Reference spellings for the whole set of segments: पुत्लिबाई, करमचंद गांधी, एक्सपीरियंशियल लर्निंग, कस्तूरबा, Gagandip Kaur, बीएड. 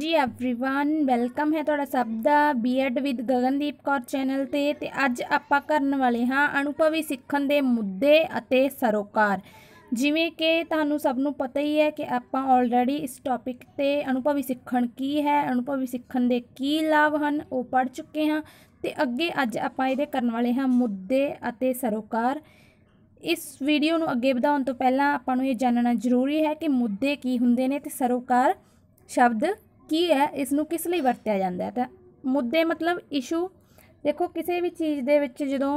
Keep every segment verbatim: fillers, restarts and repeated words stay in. जी everyone welcome है तुहाडा सबदा बीएड with Gagandeep Kaur channel ते ते अज आपां करन वाले हाँ अणुभवी सीखण दे मुद्दे अते सरोकार। जिवें कि तुहानूं सब नूं पता ही है कि आपां ऑलरेडी इस टॉपिक ते अणुभवी सीखण की है, अणुभवी सीखण दे की लाभ हन वो पढ़ चुके हैं। तो अगे अज आपां इहदे करन वाले हाँ मुद्दे अते सरोकार। इस वीडियो नूं अगे वधाउण तों पहलां आपां नूं इह जानना जरूरी है कि मुद्दे की हुंदे ने ते सरोकार शब्द की है, इसनूं किस लिए वरत्या जाता है। तो मुद्दे मतलब इशू। देखो किसी भी चीज़ दे विच जदों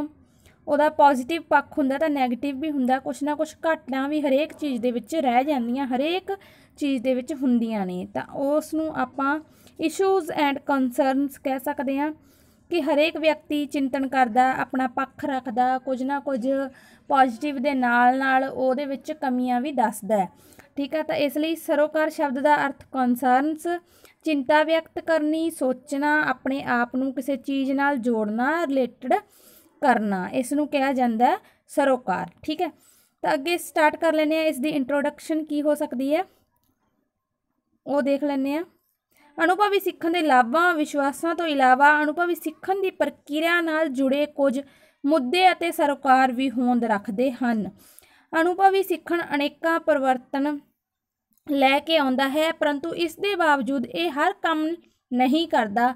उहदा पॉजिटिव पक्ष हुंदा तां नैगेटिव भी हुंदा, कुछ ना कुछ घाटां भी हरेक चीज़ दे विच रह जांदियां, हरेक चीज़ दे विच हुंदियां ने। तां उसनूं आपां इशूज़ एंड कंसर्नस कह सकदे हां कि हरेक व्यक्ति चिंतन करदा, अपना पक्ष रखदा, कुछ ना कुछ पॉजिटिव दे नाल नाल उहदे विच कमियां भी दसदा है, ठीक है। तो इसलिए सरोकार शब्द का अर्थ कंसर्नस, चिंता व्यक्त करनी, सोचना, अपने आप को किसी चीज़ नाल जोड़ना, रिलेटेड करना, इसनूं कहा जाता है सरोकार, ठीक है। तो अगे स्टार्ट कर लेने हैं, इसकी इंट्रोडक्शन की हो सकती है वो देख लेने हैं। अणुभवी सीखण के लाभां विश्वासों तो इलावा अणुभवी सीखण की प्रक्रिया नाल जुड़े कुछ मुद्दे अते सरोकार भी होंद रखते हैं। अणुभवी सीखण अनेकां परिवर्तन लैके आउंदा है, परंतु इस दे बावजूद ये हर काम नहीं करता,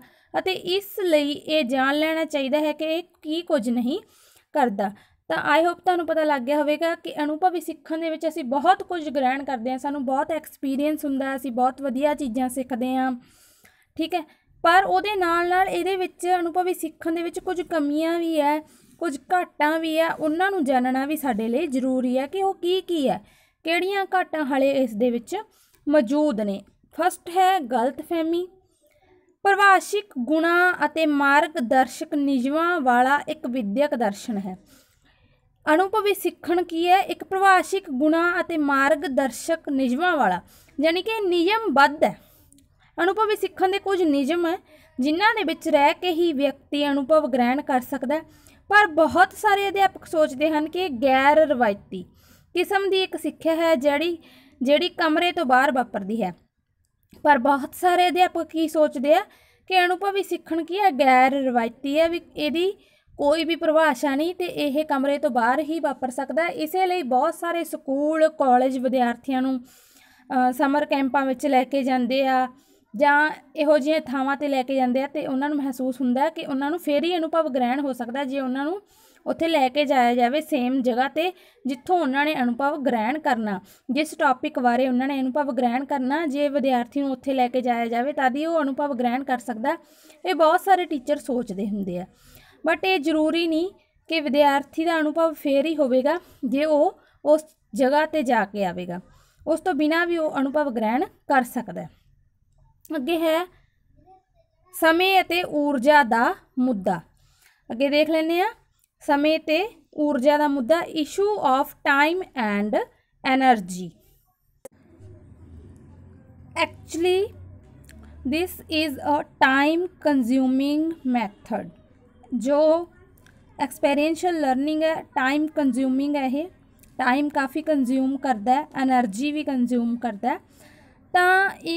इसलिए ये जान लेना चाहिए है कि की कुछ नहीं करता। तो आई होप तुहानूं पता लग गया होगा कि अणुभवी सीखण दे विच असीं बहुत कुछ ग्रहण करते हैं, सानूं बहुत एक्सपीरियंस हुंदा है, असीं बहुत वधिया चीज़ां सीखते हैं, ठीक है। पर उहदे नाल नाल इहदे विच अणुभवी सीखण दे विच कुछ कमियां भी है, कुछ घाटां भी है, उन्होंने जानना भी साढ़े लिए जरूरी है कि वो की की है, किहड़ियां घाटां हाले इस दे विच मौजूद ने। फस्ट है गलतफहमी। परिभाषिक गुणा अते मार्गदर्शक नियमां वाला एक विद्यक दर्शन है। अणुभवी सीखण की है एक परिभाषिक गुणा अते मार्गदर्शक नियमां वाला, यानी कि नियमबद्ध है। अणुभवी सीखण दे कुछ नियम है जिन्हां दे विच रह के ही व्यक्ति अनुभव ग्रहण कर सकता है। पर बहुत सारे अध्यापक सोचते हैं कि गैर रवायती किस्म की एक सिक्ख्या है जिहड़ी जिहड़ी कमरे तो बाहर वापरती है। पर बहुत सारे अध्यापक की सोचते हैं कि अणुभवी सीखण की है गैर रवायती है, भी इसदी कोई भी परिभाषा नहीं तो यह कमरे तो बाहर ही वापर सकता है। इसलिए बहुत सारे स्कूल कॉलेज विद्यार्थियों नूं समर कैंपां विच लैके जांदे आ ਜਾਂ ਇਹੋ ਜਿਹੀਆਂ ਥਾਵਾਂ ਤੇ ਲੈ ਕੇ ਜਾਂਦੇ ਆ ਤੇ ਉਹਨਾਂ ਨੂੰ ਮਹਿਸੂਸ ਹੁੰਦਾ ਕਿ ਉਹਨਾਂ ਨੂੰ ਫੇਰ ਹੀ ਅਨੁਭਵ ਗ੍ਰਹਿਣ ਹੋ ਸਕਦਾ ਜੇ ਉਹਨਾਂ ਨੂੰ ਉੱਥੇ ਲੈ ਕੇ ਜਾਇਆ ਜਾਵੇ ਸੇਮ ਜਗ੍ਹਾ ਤੇ ਜਿੱਥੋਂ ਉਹਨਾਂ ਨੇ ਅਨੁਭਵ ਗ੍ਰਹਿਣ ਕਰਨਾ, ਜਿਸ ਟੌਪਿਕ ਬਾਰੇ ਉਹਨਾਂ ਨੇ ਅਨੁਭਵ ਗ੍ਰਹਿਣ ਕਰਨਾ ਜੇ ਵਿਦਿਆਰਥੀ ਨੂੰ ਉੱਥੇ ਲੈ ਕੇ ਜਾਇਆ ਜਾਵੇ ਤਾਂ ਹੀ ਉਹ ਅਨੁਭਵ ਗ੍ਰਹਿਣ ਕਰ ਸਕਦਾ। ਇਹ ਬਹੁਤ ਸਾਰੇ ਟੀਚਰ ਸੋਚਦੇ ਹੁੰਦੇ ਆ, ਬਟ ਇਹ ਜ਼ਰੂਰੀ ਨਹੀਂ ਕਿ ਵਿਦਿਆਰਥੀ ਦਾ ਅਨੁਭਵ ਫੇਰ ਹੀ ਹੋਵੇਗਾ ਜੇ ਉਹ ਉਸ ਜਗ੍ਹਾ ਤੇ ਜਾ ਕੇ ਆਵੇਗਾ, ਉਸ ਤੋਂ ਬਿਨਾਂ ਵੀ ਉਹ ਅਨੁਭਵ ਗ੍ਰਹਿਣ ਕਰ ਸਕਦਾ। अगे है समय ते ऊर्जा दा मुद्दा। अगे देख लेने हैं समय ते ऊर्जा दा मुद्दा, issue of time and energy. Actually this is a time consuming method. जो एक्सपीरियंशियल लर्निंग है टाइम कंज्यूमिंग है, ये टाइम काफ़ी कंज्यूम करता है, एनर्जी भी कंज्यूम करता है। तो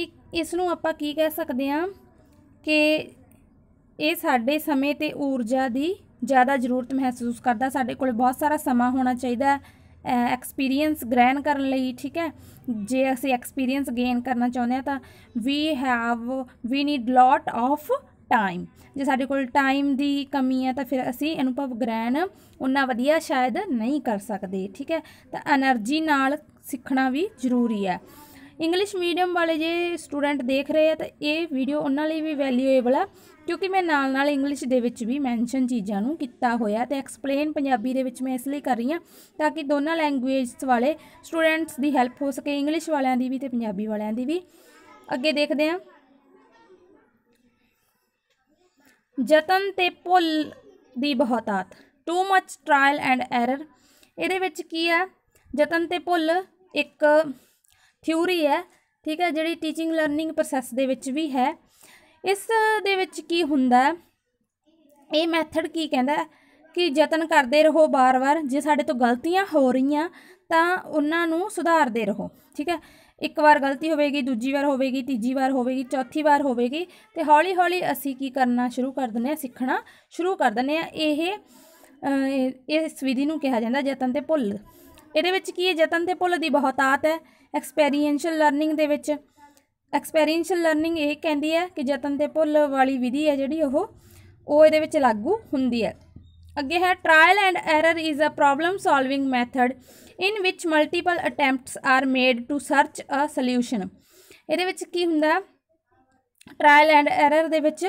एक इसनूं आपां की कह सकते हैं कि ये साढ़े समय ते ऊर्जा की ज़्यादा जरूरत महसूस करता। साढ़े कोल बहुत सारा समा होना चाहिए एक्सपीरियंस ग्रहण करने लई, ठीक है। जे असीं एक्सपीरियंस गेन करना चाहुंदे हां तां we have we need lot of time. जे साढ़े कोल टाइम की कमी है तो फिर असी अनुभव ग्रहण उन्ना वधिया शायद नहीं कर सकते, ठीक है। तो एनर्जी नाल सीखना भी जरूरी है। इंग्लिश मीडियम वाले जे स्टूडेंट देख रहे हैं तो ये वीडियो उन्होंने भी वैल्यूएबल है, क्योंकि मैं नाल नाल इंग्लिश दे विच भी मैनशन चीज़ों को किया होया ते एक्सप्लेन पंजाबी दे विच मैं इसलिए कर रही हूँ ताकि दोनों लैंगुएज वाले स्टूडेंट्स की हैल्प हो सके, इंग्लिश वालों की भी तो पंजाबी वालों की भी। अगे देखते हैं जतन ते भुल दी बहुतात, too much trial and error. इहदे विच की है जतन ते भुल एक थ्योरी है, ठीक है, जिहड़ी टीचिंग लर्निंग प्रोसैस दे विच भी है। इस दे विच की हुंदा है ये मैथड की कहंदा है कि जतन करते रहो बार बार, जे साढ़े तो गलतियाँ हो रही तो उन्हां नूं सुधारते रहो, ठीक है। एक बार गलती होगी, दूजी बार होगी, तीजी बार होगी, चौथी बार होगी। तो हौली हौली असी की करना शुरू कर देने, सीखना शुरू कर देने। इस विधि में कहा जाता जतन ते भुल। ये की है जतन ते भुल की बहुतात है। एक्सपीरियंशियल लर्निंग the which एक्सपीरियंशियल लर्निंग ये कहती है कि जतन ते भुल वाली विधि है जिहड़ी ओह ये लागू हुंदी है। अगे है trial and error is a problem solving method in which multiple attempts are made to search a solution. ये की हुंदा ट्रायल एंड एरर दे विच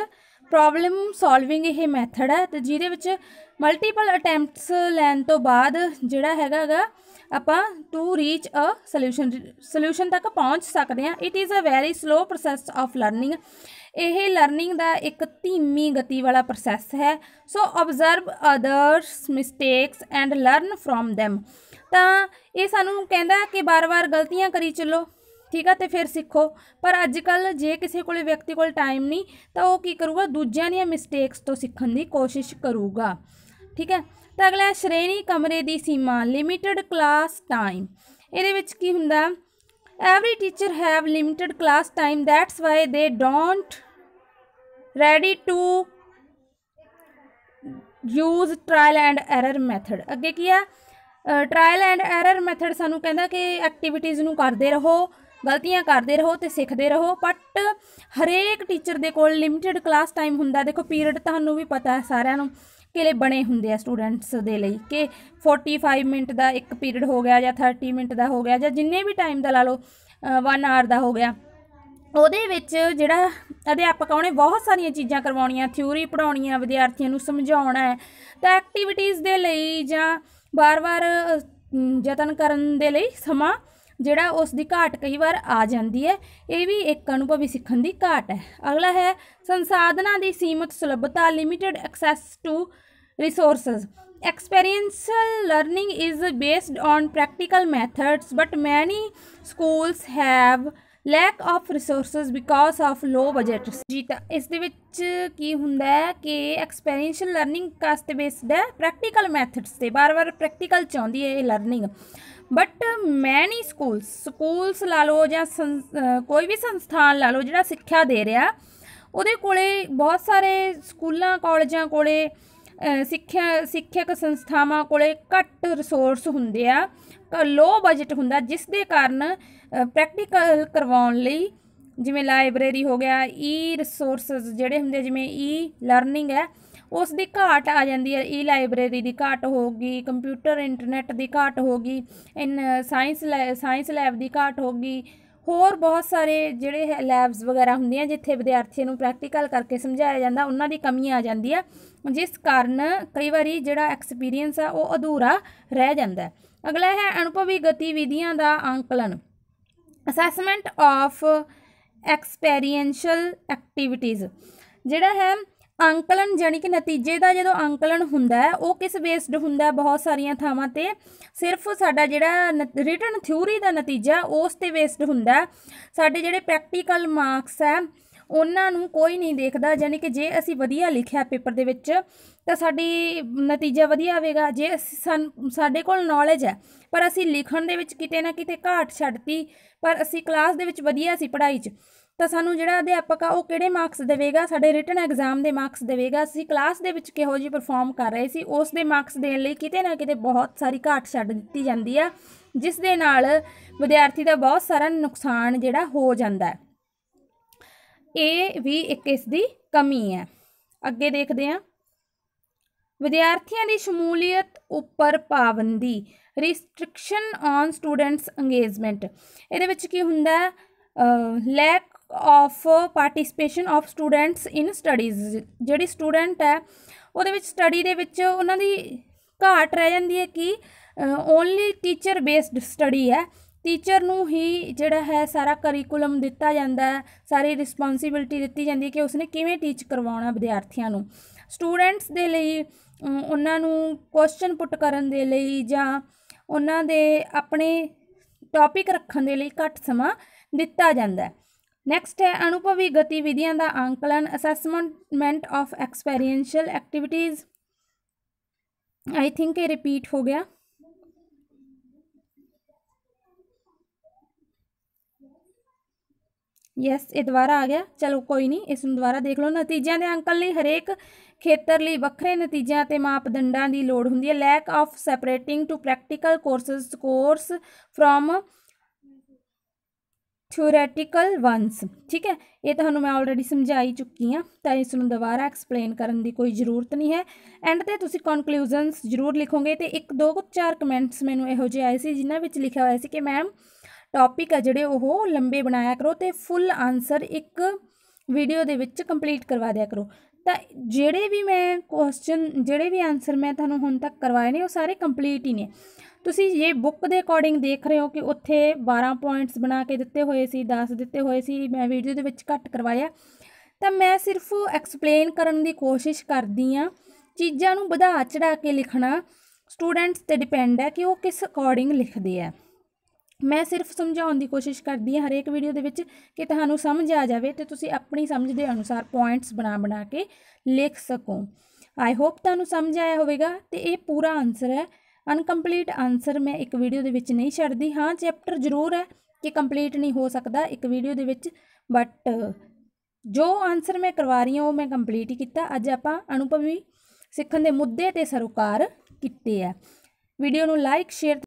प्रॉब्लम सॉल्विंग ये मैथड है। तो जिहदे विच मल्टीपल अटैम्प्ट्स लैन तो बाद जिहड़ा हैगा आपां to reach a solution solution तक पहुँच सकते हैं। It is a very slow process of learning. यह लर्निंग का एक धीमी गति वाला प्रोसैस है। So observe others mistakes and learn from them. तो ये सानू कहता कि बार बार गलतियाँ करी चलो, ठीक है, तो फिर सीखो। पर अजकल जे किसी को व्यक्ति को टाइम नहीं तो वह की करूगा, दूजियां दी मिसटेक्स तो सीखने की कोशिश करूगा, ठीक है। तो अगला श्रेणी कमरे की सीमा लिमिटेड क्लास टाइम। ये विच की हुंदा every teacher have limited class time that's why they don't ready to use trial and error method. अगे की है ट्रायल एंड एरर मैथड सानू कहता कि एक्टिविटीज़ नू करते रहो, गलतियां करते रहो तो सीखते रहो। बट हरेक टीचर दे कोल लिमिटेड क्लास टाइम हुंदा। देखो पीरियड तुहानू भी पता है सारिआं नू के बने होंगे स्टूडेंट्स के लिए कि फोर्टी फाइव मिनट का एक पीरियड हो गया या थर्टी मिनट का हो गया या जिन्ने भी टाइम का ला लो वन आवर का हो गया। वो जोड़ा अध्यापक उन्हें बहुत सारिया चीज़ा करवाणिया, थ्योरी पढ़ाणिया, विद्यार्थियों समझाना है। तो एक्टिविटीज़ के लिए ज बार बार यतन करने के लिए समा जोड़ा उसकी घाट कई बार आ जाती है। ये भी एक अनुभवी सीखने की घाट है। अगला है संसाधना की सीमित सुलभता limited access to resources. एक्सपीरियंशियल लर्निंग is based on practical methods but many schools have lack of resources because of low budget. जी तो इस दे विच की हुंदा है कि एक्सपीरियंशियल लर्निंग कास्ट बेस्ड है प्रैक्टिकल मैथड्स से। बार बार प्रैक्टिकल चाहती है learning. But many schools schools ला लो या कोई भी संस्थान ला लो जिहड़ा सिक्ख्या दे रहा उहदे कोले बहुत सारे स्कूलों कॉलेजों कोले सिक्ख्या सिक्ख्यक संस्थावां कोले घट रिसोर्स हुंदे आ, लो बजट हुंदा, जिस दे कारण प्रैक्टिकल करवाउण लई जिवें लाइब्रेरी हो गया, ई रिसोर्सेज जिहड़े हुंदे जिवें ई लर्निंग है उस दी घाट आ जाती है। ई लाइब्रेरी की घाट होगी, कंप्यूटर इंटरनेट की घाट होगी, इन साइंस लै साइंस लैब की घाट होगी, होर बहुत सारे जिहड़े लैब्स वगैरह होंगे जिथे विद्यार्थियों प्रैक्टिकल करके समझाया जाता उन्हां दी कमी आ जाती है, जिस कारण कई बारी जिहड़ा एक्सपीरियंस है वह अधूरा रह जाता है। अगला है अनुभवी गतिविधियां का आंकलन असैसमेंट ऑफ एक्सपीरियंशियल एक्टिविटीज़। जिहड़ा है आंकलन जानी कि नतीजे का जो आंकलन हुंदा है वो किस बेस्ड हुंदा है। बहुत सारिया थावां ते सिर्फ साडा जिहड़ा रिटन थ्योरी का नतीजा उस ते बेस्ड हुंदा है। साडे जिहड़े प्रैक्टिकल मार्क्स है उन्हां नूं कोई नहीं देखदा। जानी कि जे असी वधिया लिखिया पेपर दे विच तां साडी नतीजा वधिया आवेगा। जे असी साडे कोल नॉलेज है पर असी लिखण दे विच किते ना किते घाट छड्डती, पर असी क्लास दे विच वधिया सी पढ़ाई च, तो सानू जिहड़ा अध्यापक आ वो किहड़े मार्क्स देवेगा, साडे रिटन एग्जाम दे मार्क्स देवेगा। असी क्लास दे विच किहो जी परफॉर्म कर रहे सी उस दे मार्क्स देण लई किते ना किते बहुत सारी घाट छड्ड दित्ती जांदी आ, जिस दे नाल विद्यार्थी दा बहुत सारा नुकसान जिहड़ा हो जांदा है। ये भी एक इस दी कमी है। अगे देखते हैं विद्यार्थियों की शमूलीयत उपर पाबंदी रिस्ट्रिक्शन ऑन स्टूडेंट्स एंगेजमेंट। ये की हुंदा lack of participation of students in studies. जिहड़ी स्टूडेंट है वो स्टडी दे विच उन्हां दी घाट रह जाती है कि ओनली टीचर बेस्ड स्टडी है। टीचर नू ही जिहड़ा है सारा करिकुलम दिता जाता है, सारी रिस्पोंसिबिलिटी दी जाती है कि उसने किवें टीच करवाना विद्यार्थियों नू। स्टूडेंट्स दे लई उन्हां नू क्वेश्चन पुट करन दे लई जां उन्हां दे अपने टॉपिक रखण दे लई घट समा दिता जाता है। नैक्सट है अनुभवी गतिविधियां का आंकलन assessment of experiential activities. I think ये रिपीट हो गया। यस ये दोबारा आ गया। चलो कोई नहीं, इस दोबारा देख लो। नतीजों के अंकल ने हरेक खेत्र लिए वक्रे नतीजों के मापदंडों की लड़ होंगी है। Lack of separating to practical courses course from theoretical ones. ठीक है, ये तो मैं ऑलरेडी समझाई चुकी हाँ, तो इस दोबारा एक्सप्लेन करने की कोई जरूरत नहीं है। एंड तो तुम कंक्लूजनस जरूर लिखोगे। तो एक दो चार कमेंट्स मैं योजे आए थे जिन्होंने लिखा हुआ कि मैम टॉपिक है जोड़े वो लंबे बनाया करो तो फुल आंसर एक वीडियो के कंप्लीट करवा दिया करो। तो जोड़े भी मैं क्वेश्चन जोड़े भी आंसर मैं तुम्हें हुण तक करवाए ने वो सारे कंप्लीट ही ने। तुसी ये बुक के अकॉर्डिंग देख रहे हो कि उत्थे बारह पॉइंट्स बना के दिते हुए सी, दस दिते हुए सी, मैं वीडियो दे विच घट करवाया। तो मैं सिर्फ एक्सप्लेन करने की कोशिश करती हाँ, चीज़ों को बढ़ा चढ़ा के लिखना स्टूडेंट्स पर डिपेंड है कि वो किस अकॉर्डिंग लिखते हैं। मैं सिर्फ समझाने की कोशिश करती हाँ हरेक वीडियो दे विच कि तुहानू समझ आ जाए तो तुसी अपनी समझ के अनुसार पॉइंट्स बना बना के लिख सको। आई होप तुहानू समझ आया होगा। तो ये पूरा आंसर है, अनकंप्लीट आंसर मैं एक वीडियो दे विच नहीं छड्डदी। हाँ चैप्टर जरूर है कि कंप्लीट नहीं हो सकता एक वीडियो दे विच, बट जो आंसर मैं करवा रही हूँ वो मैं कंप्लीट ही किया। अज आप अनुभवी सीखण दे मुद्दे ते सरोकार कीते है। वीडियो नूं लाइक शेयर